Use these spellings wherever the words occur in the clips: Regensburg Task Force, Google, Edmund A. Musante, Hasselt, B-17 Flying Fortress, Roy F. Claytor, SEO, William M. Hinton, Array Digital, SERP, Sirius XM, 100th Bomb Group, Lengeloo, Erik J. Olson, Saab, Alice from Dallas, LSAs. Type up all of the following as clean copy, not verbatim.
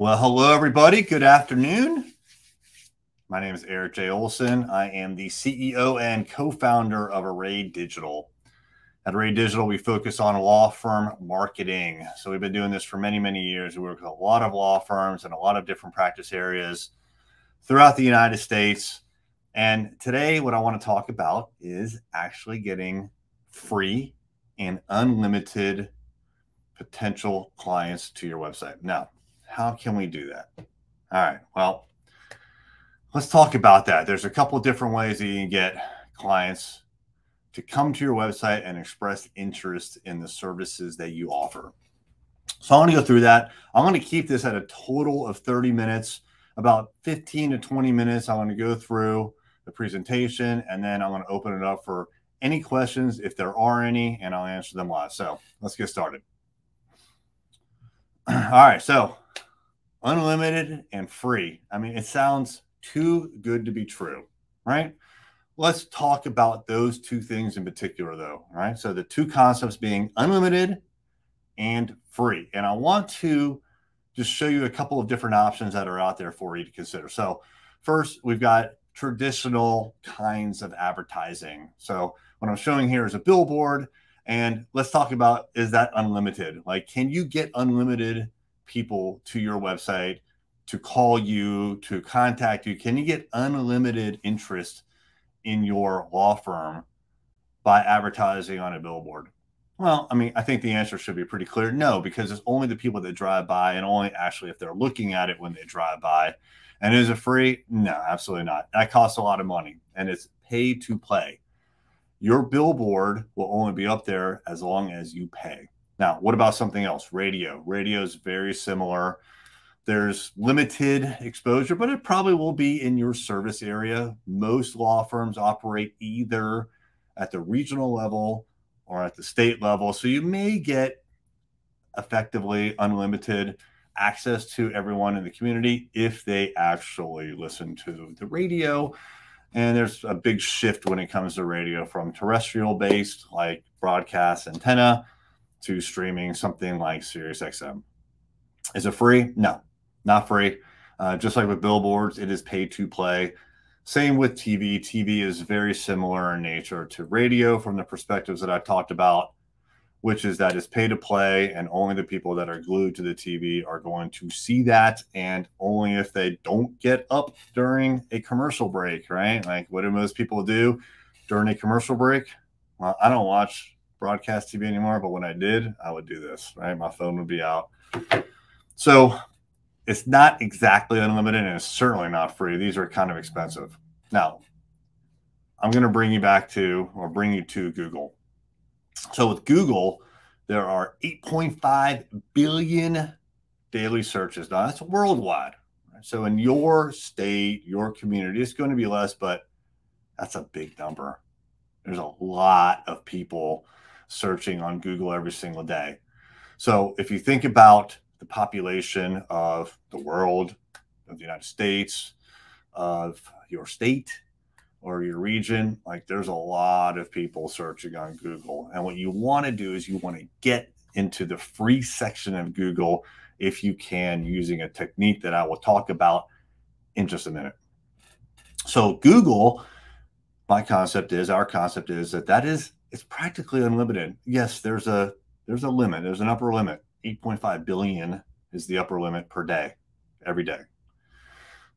Well, hello, everybody. Good afternoon. My name is Erik J. Olson. I am the CEO and co-founder of Array Digital. At Array Digital, we focus on law firm marketing. So we've been doing this for many, many years. We work with a lot of law firms and a lot of different practice areas throughout the United States. And today, what I want to talk about is actually getting free and unlimited potential clients to your website. Now, how can we do that? All right, well, let's talk about that. There's a couple of different ways that you can get clients to come to your website and express interest in the services that you offer. So I'm going to go through that. I'm going to keep this at a total of 30 minutes, about 15 to 20 minutes. I want to go through the presentation, and then I'm going to open it up for any questions, if there are any, and I'll answer them live. So let's get started. All right, so unlimited and free. I mean, it sounds too good to be true, right? Let's talk about those two things in particular, though, right? So the two concepts being unlimited and free. And I want to just show you a couple of different options that are out there for you to consider. So first, we've got traditional kinds of advertising. So what I'm showing here is a billboard. And let's talk about, is that unlimited? Like, can you get unlimited people to your website, to call you, to contact you? Can you get unlimited interest in your law firm by advertising on a billboard? Well, I mean, I think the answer should be pretty clear. No, because it's only the people that drive by, and only actually if they're looking at it when they drive by. And is it free? No, absolutely not. That costs a lot of money, and it's pay to play. Your billboard will only be up there as long as you pay. Now, what about something else? Radio. Radio is very similar. There's limited exposure, but it probably will be in your service area. Most law firms operate either at the regional level or at the state level. So you may get effectively unlimited access to everyone in the community if they actually listen to the radio. And there's a big shift when it comes to radio from terrestrial-based, like broadcast antenna, to streaming, something like Sirius XM. Is it free? No, not free. Just like with billboards, it is pay to play. Same with TV. TV is very similar in nature to radio from the perspectives that I've talked about, which is that it's pay to play, and only the people that are glued to the TV are going to see that, and only if they don't get up during a commercial break, right? Like, what do most people do during a commercial break? Well, I don't watch broadcast TV anymore, but when I did, I would do this, right? My phone would be out. So it's not exactly unlimited, and it's certainly not free. These are kind of expensive. Now, I'm going to bring you back to, or bring you to, Google. So with Google, there are 8.5 billion daily searches. Now, that's worldwide. So in your state, your community, it's going to be less, but that's a big number. There's a lot of people searching on Google every single day. So if you think about the population of the world, of the United States, of your state, or your region, like, there's a lot of people searching on Google. And what you want to do is you want to get into the free section of Google if you can, using a technique that I will talk about in just a minute. So Google, my concept is, our concept is that is, it's practically unlimited. Yes, there's a limit. There's an upper limit. 8.5 billion is the upper limit per day, every day.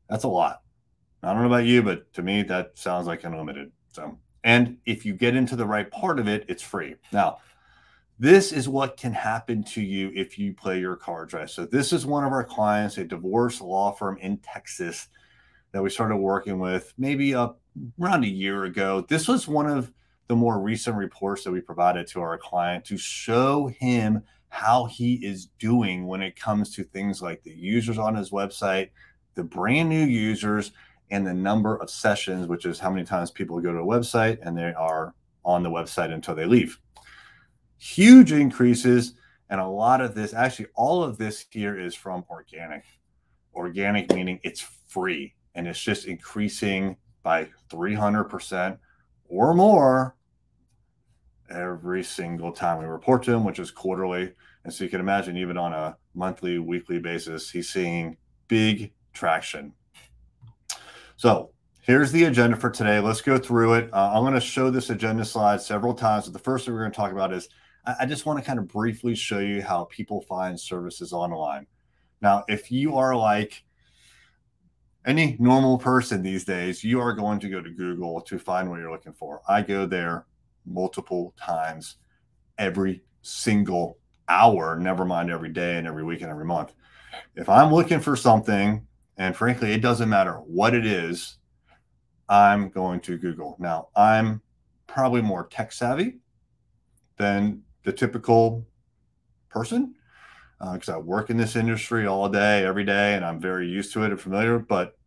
That's a lot. I don't know about you, but to me, that sounds like unlimited. So, and if you get into the right part of it, it's free. Now, this is what can happen to you if you play your cards right. So this is one of our clients, a divorce law firm in Texas that we started working with maybe around a year ago. This was one of the more recent reports that we provided to our client to show him how he is doing when it comes to things like the users on his website, the brand new users, and the number of sessions, which is how many times people go to a website and they are on the website until they leave. Huge increases. And a lot of this, actually all of this here, is from organic. Organic meaning it's free, and it's just increasing by 300% or more every single time we report to them, which is quarterly. And so you can imagine, even on a monthly, weekly basis, he's seeing big traction. So here's the agenda for today. Let's go through it. I'm going to show this agenda slide several times, but the first thing we're going to talk about is I just want to kind of briefly show you how people find services online. Now, if you are like any normal person these days, you are going to go to Google to find what you're looking for. I go there multiple times every single hour, never mind every day and every week and every month. If I'm looking for something, and frankly, it doesn't matter what it is, I'm going to Google. Now, I'm probably more tech savvy than the typical person, because I work in this industry all day, every day, and I'm very used to it and familiar, but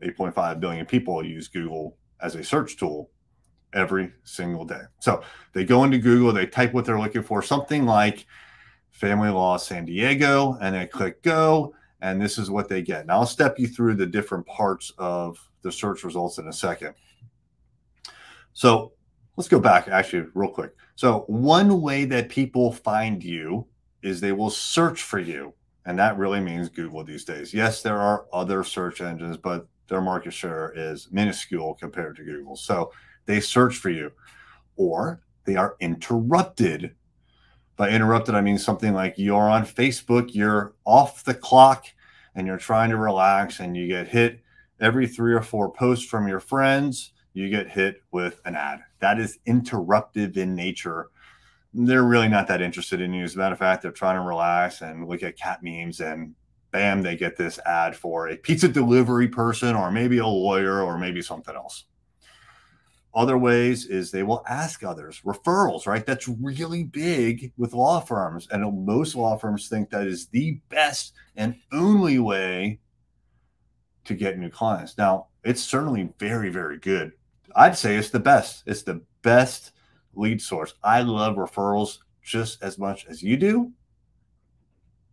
8.5 billion people use Google as a search tool every single day. So they go into Google, they type what they're looking for, something like family law San Diego, and they click go, and this is what they get. And I'll step you through the different parts of the search results in a second. So let's go back actually real quick. So one way that people find you is they will search for you. And that really means Google these days. Yes, there are other search engines, but their market share is minuscule compared to Google. So they search for you, or they are interrupted. By interrupted, I mean something like you're on Facebook, you're off the clock, and you're trying to relax, and you get hit every 3 or 4 posts from your friends, you get hit with an ad. That is interruptive in nature. They're really not that interested in you. As a matter of fact, they're trying to relax and look at cat memes, and bam, they get this ad for a pizza delivery person, or maybe a lawyer, or maybe something else. Other ways is they will ask others, referrals, right? That's really big with law firms. And most law firms think that is the best and only way to get new clients. Now, it's certainly very, very good. I'd say it's the best. It's the best lead source. I love referrals just as much as you do,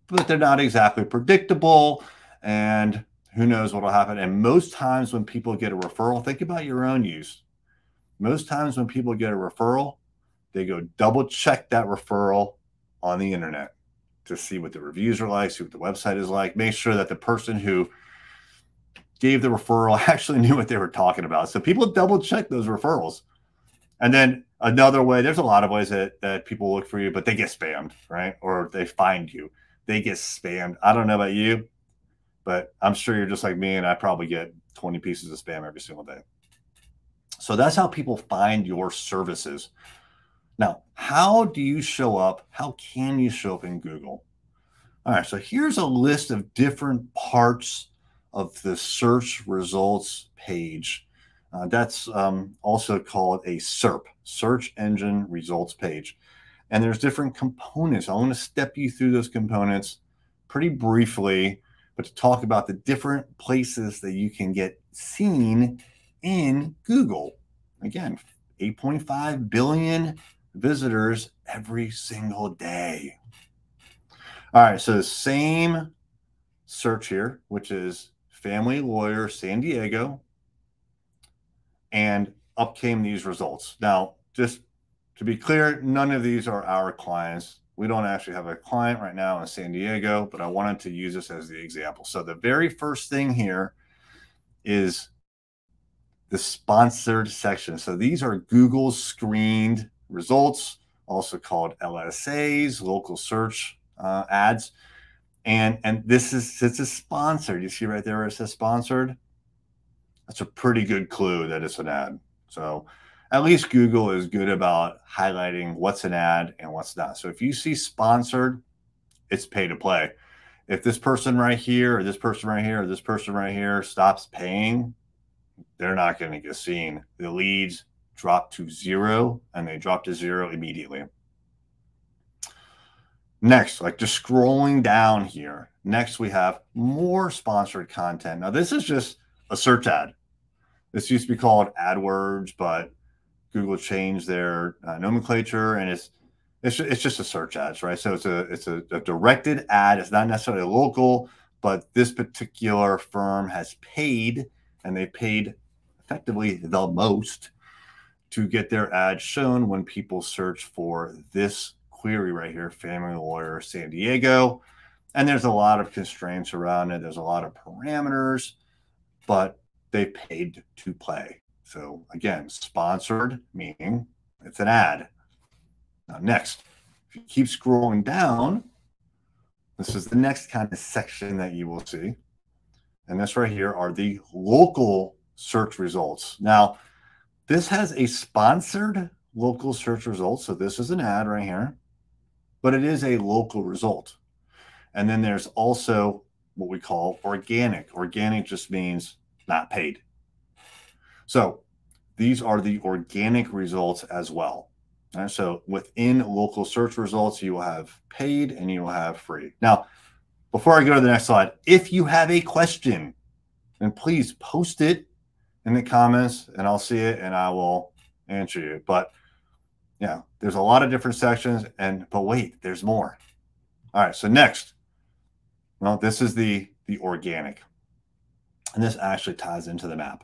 but they're not exactly predictable. And who knows what will happen. And most times when people get a referral, think about your own use. Most times when people get a referral, they go double check that referral on the internet to see what the reviews are like, see what the website is like, make sure that the person who gave the referral actually knew what they were talking about. So people double check those referrals. And then another way, there's a lot of ways that people look for you, but they get spammed, right? Or they find you, they get spammed. I don't know about you, but I'm sure you're just like me, and I probably get 20 pieces of spam every single day. So that's how people find your services. Now, how do you show up? How can you show up in Google? All right, so here's a list of different parts of the search results page. That's also called a SERP, search engine results page. And there's different components. I want to step you through those components pretty briefly, but to talk about the different places that you can get seen in Google. Again, 8.5 billion visitors every single day. All right, so the same search here, which is family lawyer San Diego, and up came these results. Now, just to be clear, none of these are our clients. We don't actually have a client right now in San Diego, but I wanted to use this as the example. So the very first thing here is the sponsored section. So these are Google screened results, also called LSAs, local search ads. And this is, it's a sponsored. You see right there where it says sponsored? That's a pretty good clue that it's an ad. So at least Google is good about highlighting what's an ad and what's not. So if you see sponsored, it's pay to play. If this person right here, or this person right here, or this person right here stops paying, they're not going to get seen. The leads drop to zero, and they drop to zero immediately. Next, like just scrolling down here, next we have more sponsored content. Now, this is just a search ad. This used to be called AdWords, but Google changed their nomenclature, and it's just a search ads, right? So it's a directed ad. It's not necessarily local, but this particular firm has paid, and they paid effectively the most to get their ad shown when people search for this query right here, family lawyer San Diego. And there's a lot of constraints around it. There's a lot of parameters, but they paid to play. So again, sponsored, meaning it's an ad. Now next, if you keep scrolling down, this is the next kind of section that you will see. And this right here are the local search results. Now, this has a sponsored local search result. So this is an ad right here, but it is a local result. And then there's also what we call organic. Organic just means not paid. So these are the organic results as well. All right, so within local search results, you will have paid and you will have free. Now, before I go to the next slide, if you have a question, then please post it in the comments and I'll see it and I will answer you. But yeah, there's a lot of different sections, but wait, there's more. All right, so next, well, this is the organic. And this actually ties into the map.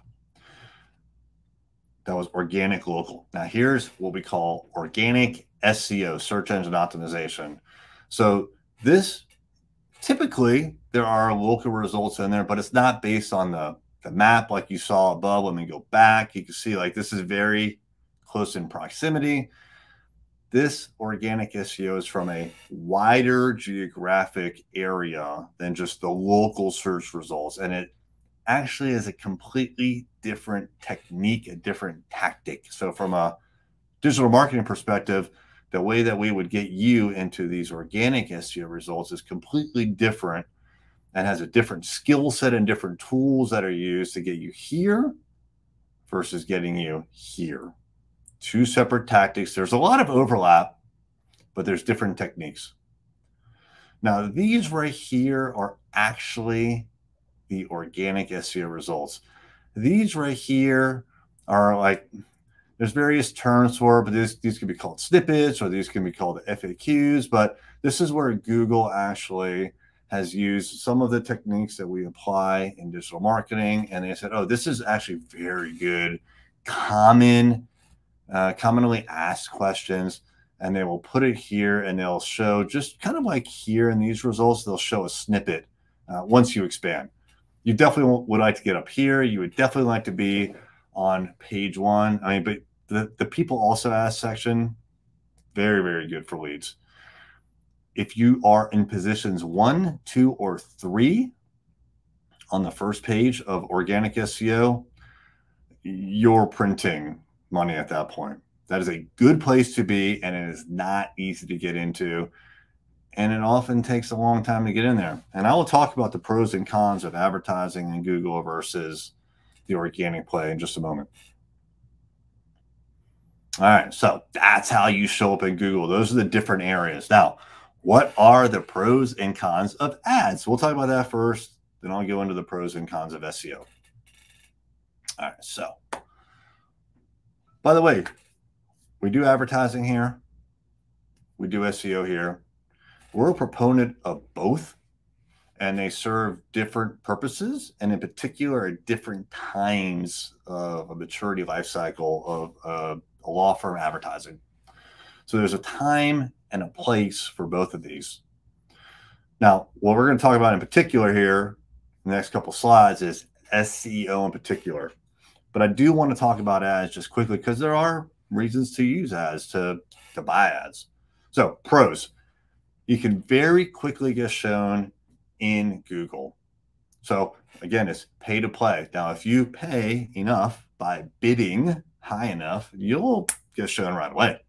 That was organic local. Now here's what we call organic SEO, search engine optimization. So this, typically there are local results in there, but it's not based on the map like you saw above. When we go back, you can see like this is very close in proximity. This organic SEO is from a wider geographic area than just the local search results. And it actually is a completely different technique, a different tactic. So from a digital marketing perspective, the way that we would get you into these organic SEO results is completely different and has a different skill set and different tools that are used to get you here versus getting you here. Two separate tactics. There's a lot of overlap, but there's different techniques. Now, these right here are actually the organic SEO results. These right here are like, there's various terms for it, but these can be called snippets or these can be called FAQs, but this is where Google actually has used some of the techniques that we apply in digital marketing. And they said, oh, this is actually very good, commonly asked questions. And they will put it here and they'll show just kind of like here in these results, they'll show a snippet once you expand. You definitely would like to get up here. You would definitely like to be on page one. I mean, but the people also ask section, very, very good for leads. If you are in positions 1, 2, or 3 on the first page of organic SEO, you're printing money at that point. That is a good place to be, and it is not easy to get into. And it often takes a long time to get in there. And I will talk about the pros and cons of advertising in Google versus the organic play in just a moment. All right, so that's how you show up in Google. Those are the different areas. Now, what are the pros and cons of ads? We'll talk about that first, then I'll go into the pros and cons of SEO. All right, so by the way, we do advertising here. We do SEO here. We're a proponent of both, and they serve different purposes, and in particular at different times of a maturity life cycle of a law firm advertising. So there's a time and a place for both of these. Now, what we're going to talk about in particular here in the next couple slides is SEO in particular. But I do want to talk about ads just quickly because there are reasons to use ads, to buy ads. So pros. You can very quickly get shown in Google. So again, it's pay to play. Now, if you pay enough by bidding high enough, you'll get shown right away.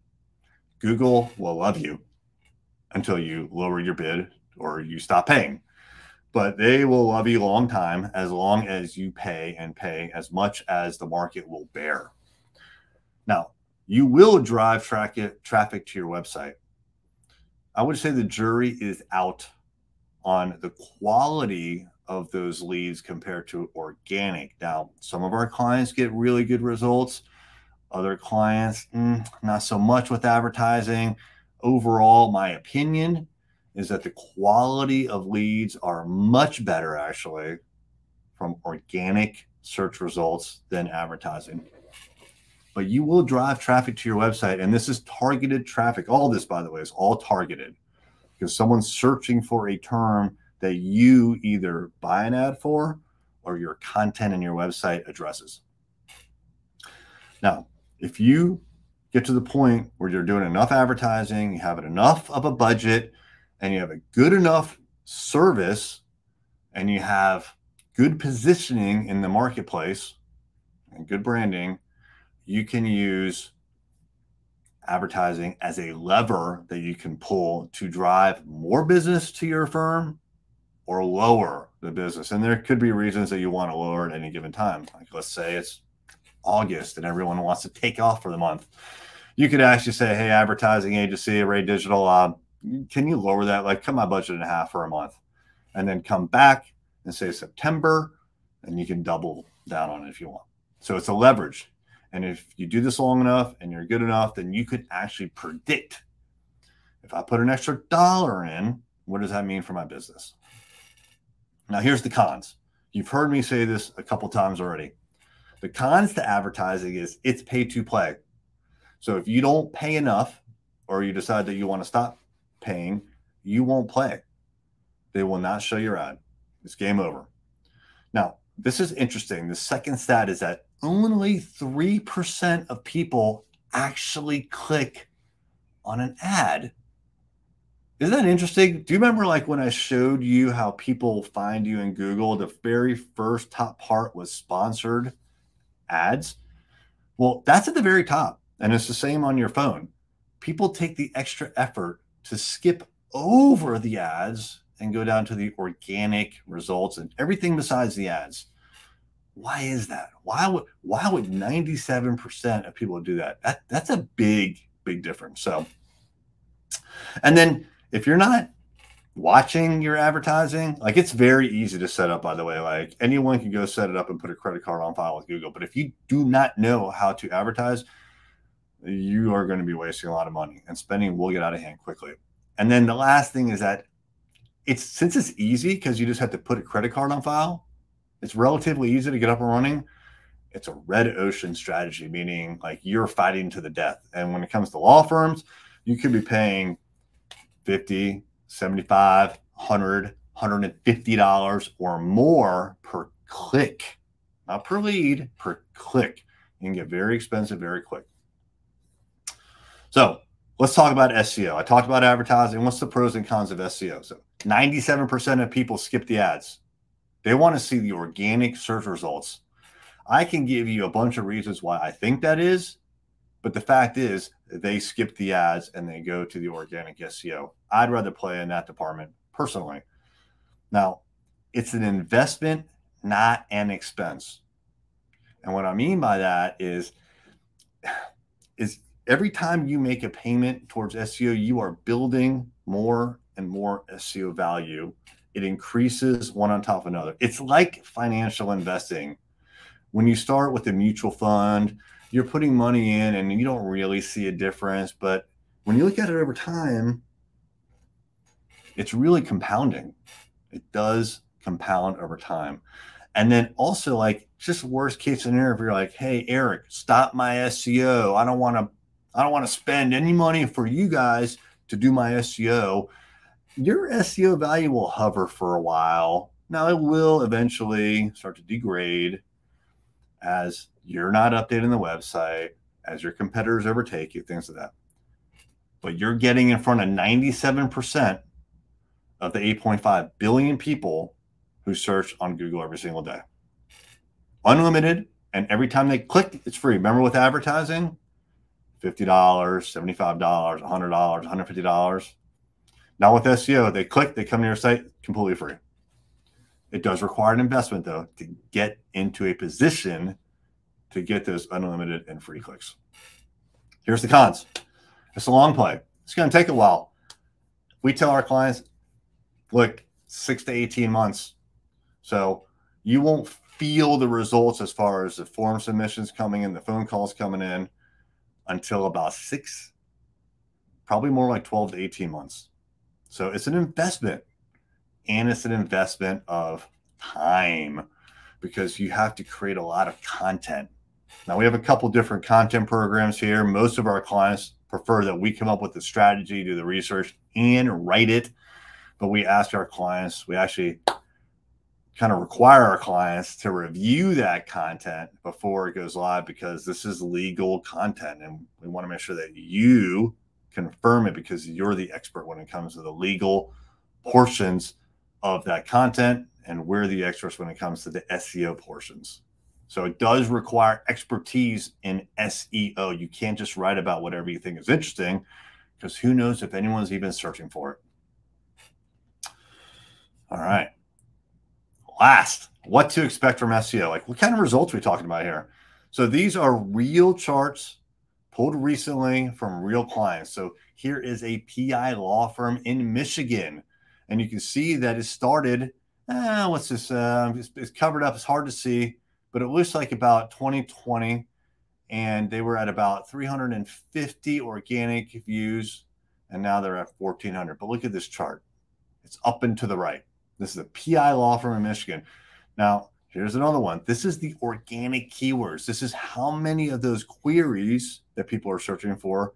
Google will love you until you lower your bid or you stop paying. But they will love you a long as you pay and pay as much as the market will bear. Now, you will drive traffic to your website. I would say the jury is out on the quality of those leads compared to organic. Now, some of our clients get really good results. Other clients, not so much with advertising. Overall, my opinion is that the quality of leads are much better actually from organic search results than advertising. But you will drive traffic to your website, and this is targeted traffic. All this, by the way, is all targeted. because someone's searching for a term that you either buy an ad for or your content in your website addresses. Now, if you get to the point where you're doing enough advertising, you have enough of a budget, and you have a good enough service, and you have good positioning in the marketplace and good branding, you can use advertising as a lever that you can pull to drive more business to your firm or lower the business. And there could be reasons that you want to lower at any given time. Like, let's say it's August and everyone wants to take off for the month. You could actually say, hey, advertising agency, Array Digital, can you lower that? Like, cut my budget in half for a month, and then come back and say September, and you can double down on it if you want. So it's a leverage. And if you do this long enough and you're good enough, then you could actually predict, if I put an extra dollar in, what does that mean for my business? Now, here's the cons. You've heard me say this a couple times already. The cons to advertising is it's pay to play. So if you don't pay enough, or you decide that you want to stop paying, you won't play. They will not show your ad. It's game over. Now, this is interesting. The second stat is that only 3% of people actually click on an ad. Isn't that interesting? Do you remember, like, when I showed you how people find you in Google, the very first top part was sponsored ads? Well, that's at the very top, and it's the same on your phone. People take the extra effort to skip over the ads and go down to the organic results and everything besides the ads. Why is that? Why would 97% of people do that? That's a big, big difference. So, and then if you're not watching your advertising, like, it's very easy to set up, by the way. Like, anyone can go set it up and put a credit card on file with Google. But if you do not know how to advertise, you are going to be wasting a lot of money, and spending will get out of hand quickly. And then the last thing is that since it's easy, because you just have to put a credit card on file, it's relatively easy to get up and running. It's a red ocean strategy, meaning, like, you're fighting to the death. And when it comes to law firms, you could be paying $50, $75, $100, $150 or more per click, not per lead, per click. You can get very expensive very quick. So let's talk about SEO. I talked about advertising. What's the pros and cons of SEO? So 97% of people skip the ads. They want to see the organic search results. I can give you a bunch of reasons why I think that is, but the fact is they skip the ads and they go to the organic SEO. I'd rather play in that department personally. Now, it's an investment, not an expense. And what I mean by that is every time you make a payment towards SEO, you are building more and more SEO value. It increases one on top of another. It's like financial investing. When you start with a mutual fund, you're putting money in and you don't really see a difference. But when you look at it over time, it's really compounding. It does compound over time. And then also, like, just worst case scenario, if you're like, hey, Eric, stop my SEO. I don't want to spend any money for you guys to do my SEO. Your SEO value will hover for a while. Now, it will eventually start to degrade as you're not updating the website, as your competitors overtake you, things like that. But you're getting in front of 97% of the 8.5 billion people who search on Google every single day. Unlimited, and every time they click, it's free. Remember with advertising? $50, $75, $100, $150. Now with SEO, they click, they come to your site, completely free. It does require an investment, though, to get into a position to get those unlimited and free clicks. Here's the cons. It's a long play. It's going to take a while. We tell our clients, look, 6 to 18 months. So you won't feel the results as far as the form submissions coming in, the phone calls coming in, until about 6, probably more like 12 to 18 months. So it's an investment, and it's an investment of time, because you have to create a lot of content. Now, we have a couple different content programs here. Most of our clients prefer that we come up with the strategy, do the research, and write it, but we ask our clients, we actually kind of require our clients to review that content before it goes live, because this is legal content and we want to make sure that you confirm it, because you're the expert when it comes to the legal portions of that content, and we're the experts when it comes to the SEO portions. So it does require expertise in SEO. You can't just write about whatever you think is interesting, because who knows if anyone's even searching for it. All right. Last, what to expect from SEO. Like, what kind of results are we talking about here? So these are real charts pulled recently from real clients. So here is a PI law firm in Michigan, and you can see that it started, what's this? It's covered up. It's hard to see, but it looks like about 2020, and they were at about 350 organic views, and now they're at 1,400. But look at this chart. It's up and to the right. This is a PI law firm in Michigan. Now, here's another one. This is the organic keywords. This is how many of those queries that people are searching for,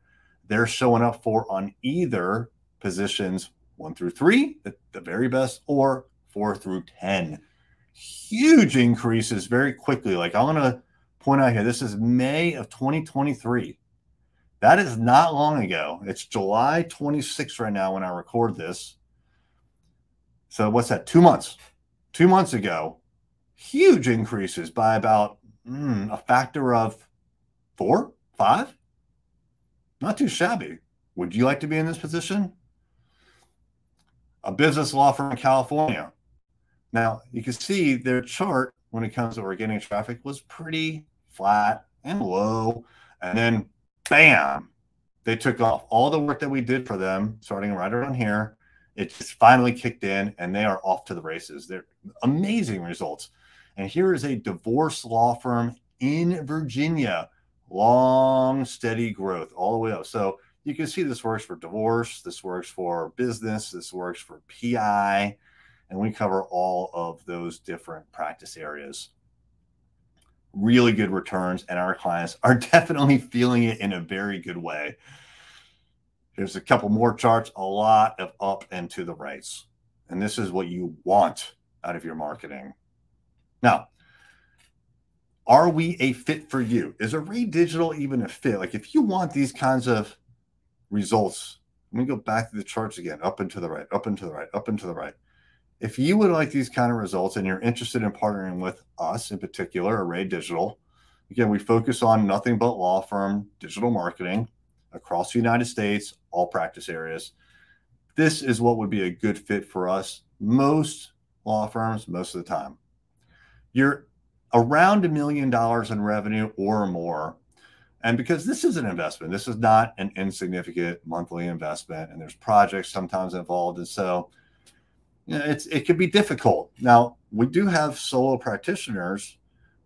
they're showing up for on either positions 1 through 3, the very best, or 4 through 10. Huge increases very quickly. Like, I'm going to point out here, this is May of 2023. That is not long ago. It's July 26th right now when I record this. So what's that? 2 months. 2 months ago, huge increases by about a factor of 4, 5. Not too shabby. Would you like to be in this position? A business law firm in California. Now, you can see their chart when it comes to organic traffic was pretty flat and low. And then, bam, they took off. All the work that we did for them, starting right around here, it just finally kicked in, and they are off to the races. They're amazing results. And here is a divorce law firm in Virginia. Long, steady growth all the way up. So you can see this works for divorce. This works for business. This works for PI. And we cover all of those different practice areas. Really good returns, and our clients are definitely feeling it in a very good way. Here's a couple more charts, a lot of up and to the rights. And this is what you want out of your marketing. Now, are we a fit for you? Is Array Digital even a fit? Like, if you want these kinds of results, let me go back to the charts again, up and to the right, up and to the right, up and to the right. If you would like these kind of results and you're interested in partnering with us, in particular, Array Digital, again, we focus on nothing but law firm digital marketing across the United States, all practice areas. This is what would be a good fit for us, most law firms, most of the time. You're around $1 million in revenue or more. And because this is an investment, this is not an insignificant monthly investment, and there's projects sometimes involved. And so, you know, it could be difficult. Now, we do have solo practitioners,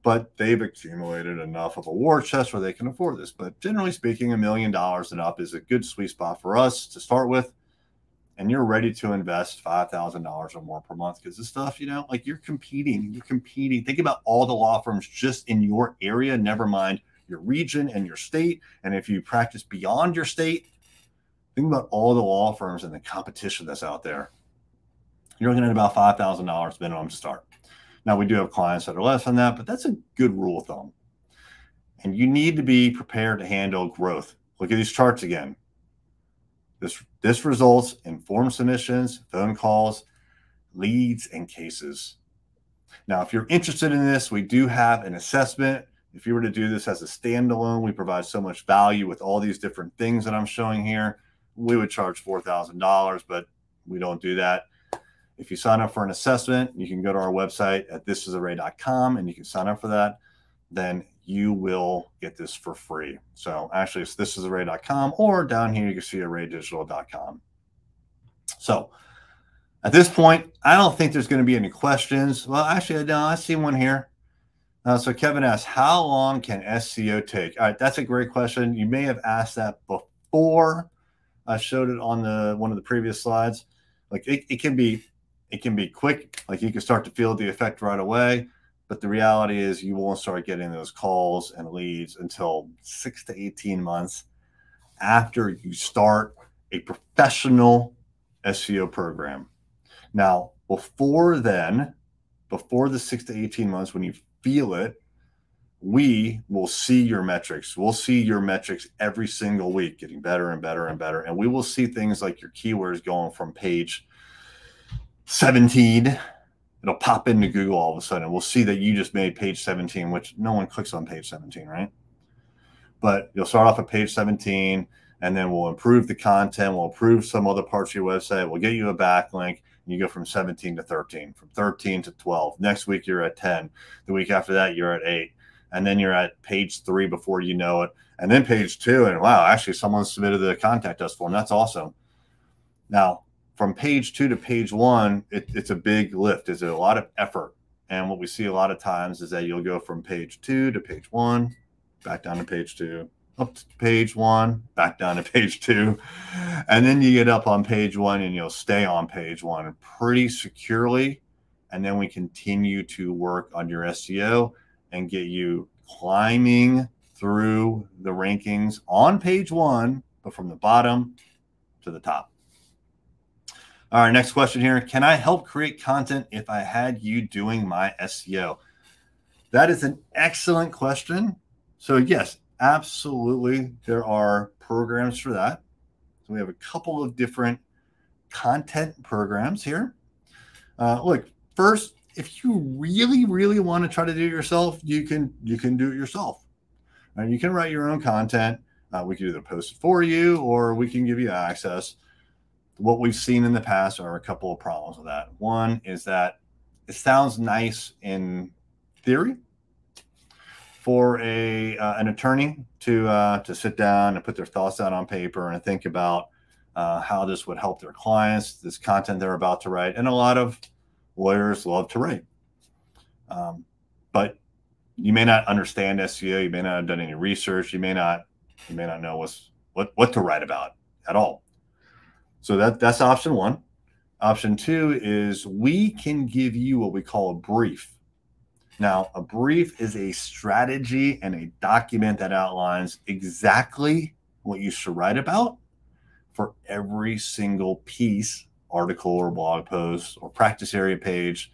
but they've accumulated enough of a war chest where they can afford this. But generally speaking, $1 million and up is a good sweet spot for us to start with. And you're ready to invest $5,000 or more per month, because this stuff, you know, like, you're competing. Think about all the law firms just in your area, never mind your region and your state. And if you practice beyond your state, think about all the law firms and the competition that's out there. You're looking at about $5,000 minimum to start. Now, we do have clients that are less than that, but that's a good rule of thumb. And you need to be prepared to handle growth. Look at these charts again. This results in form submissions, phone calls, leads, and cases. Now, if you're interested in this, we do have an assessment. If you were to do this as a standalone, we provide so much value with all these different things that I'm showing here. We would charge $4,000, but we don't do that. If you sign up for an assessment, you can go to our website at thisisarray.com and you can sign up for that. Then you will get this for free. So actually, it's thisisarray.com, or down here you can see arraydigital.com. So at this point, I don't think there's going to be any questions. Well, actually, no, I see one here. So Kevin asks, how long can SEO take? All right, that's a great question. You may have asked that before. I showed it on one of the previous slides. Like, it can be quick. Like, you can start to feel the effect right away, but the reality is you won't start getting those calls and leads until 6 to 18 months after you start a professional SEO program. Now, before then, before the 6 to 18 months, when you feel it, we will see your metrics. We'll see your metrics every single week, getting better and better and better. And we will see things like your keywords going from page 17. It'll pop into Google all of a sudden. We'll see that you just made page 17, which no one clicks on page 17, right? But you'll start off at page 17, and then we'll improve the content. We'll improve some other parts of your website. We'll get you a backlink. You go from 17 to 13, from 13 to 12. Next week, you're at 10. The week after that, you're at 8. And then you're at page 3 before you know it. And then page 2, and wow, actually someone submitted the contact us form. That's awesome. Now, from page 2 to page 1, it's a big lift. It's a lot of effort. And what we see a lot of times is that you'll go from page 2 to page 1, back down to page 2, up to page 1, back down to page 2. And then you get up on page 1 and you'll stay on page 1 pretty securely. And then we continue to work on your SEO and get you climbing through the rankings on page 1, but from the bottom to the top. All right, next question here. Can I help create content if I had you doing my SEO? That is an excellent question. So yes, absolutely. There are programs for that. So we have a couple of different content programs here. Look, first, if you really, really want to try to do it yourself, you can do it yourself. And you can write your own content. We can either post it for you or we can give you access. What we've seen in the past are a couple of problems with that. One is that it sounds nice in theory for an attorney to sit down and put their thoughts out on paper and think about how this would help their clients, this content they're about to write, and a lot of lawyers love to write, but you may not understand SEO. You may not have done any research. You may not know what to write about at all. So that's option one. Option two is we can give you what we call a brief. Now, a brief is a strategy and a document that outlines exactly what you should write about for every single piece, article or blog post or practice area page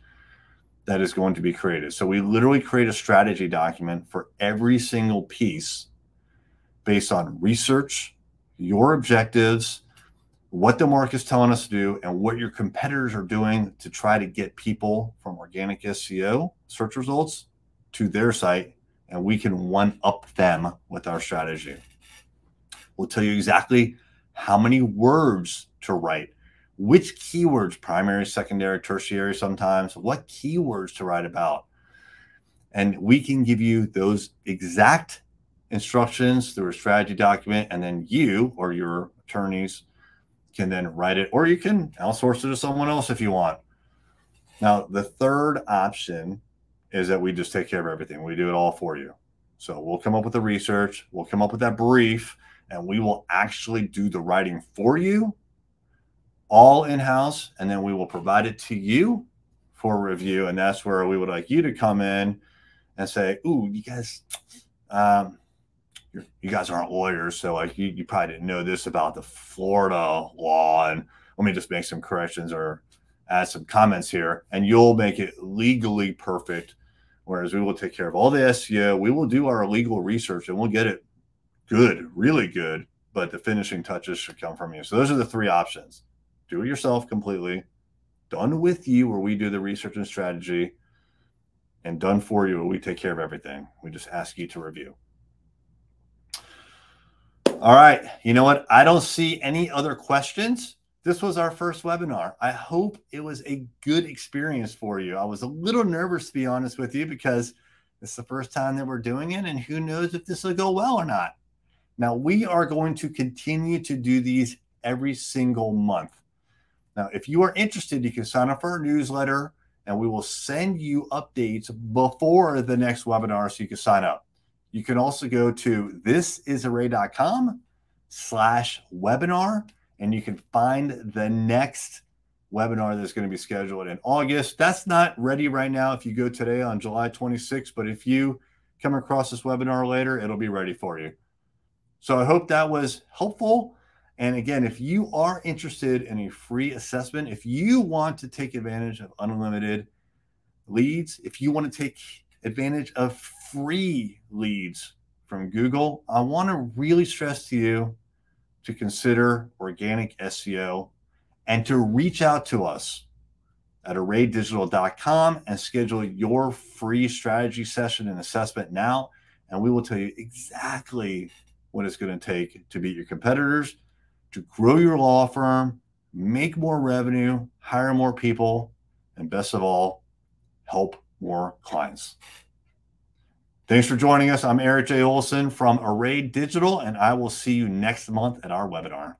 that is going to be created. So we literally create a strategy document for every single piece based on research, your objectives, what the market is telling us to do, and what your competitors are doing to try to get people from organic SEO search results to their site. And we can one-up them with our strategy. We'll tell you exactly how many words to write, which keywords, primary, secondary, tertiary sometimes, what keywords to write about. And we can give you those exact instructions through a strategy document, and then you or your attorneys can then write it, or you can outsource it to someone else if you want. Now, the third option is that we just take care of everything. We do it all for you. So we'll come up with the research, we'll come up with that brief, and we will actually do the writing for you, all in-house, and then we will provide it to you for review. And that's where we would like you to come in and say, ooh, you guys, you guys aren't lawyers, so like you probably didn't know this about the Florida law, and let me just make some corrections or add some comments here, and you'll make it legally perfect, whereas we will take care of all the SEO. We will do our legal research, and we'll get it good, really good, but the finishing touches should come from you. So those are the three options. Do it yourself completely, done with you where we do the research and strategy, and done for you where we take care of everything. We just ask you to review. All right. You know what? I don't see any other questions. This was our first webinar. I hope it was a good experience for you. I was a little nervous, to be honest with you, because it's the first time that we're doing it, and who knows if this will go well or not. Now, we are going to continue to do these every single month. Now, if you are interested, you can sign up for our newsletter, and we will send you updates before the next webinar so you can sign up. You can also go to thisisarray.com/webinar, and you can find the next webinar that's going to be scheduled in August. That's not ready right now if you go today on July 26th, but if you come across this webinar later, it'll be ready for you. So I hope that was helpful. And again, if you are interested in a free assessment, if you want to take advantage of unlimited leads, if you want to take advantage of free leads from Google, I want to really stress to you to consider organic SEO and to reach out to us at arraydigital.com and schedule your free strategy session and assessment now. And we will tell you exactly what it's going to take to beat your competitors, to grow your law firm, make more revenue, hire more people, and best of all, help more clients. Thanks for joining us. I'm Erik J. Olson from Array Digital, and I will see you next month at our webinar.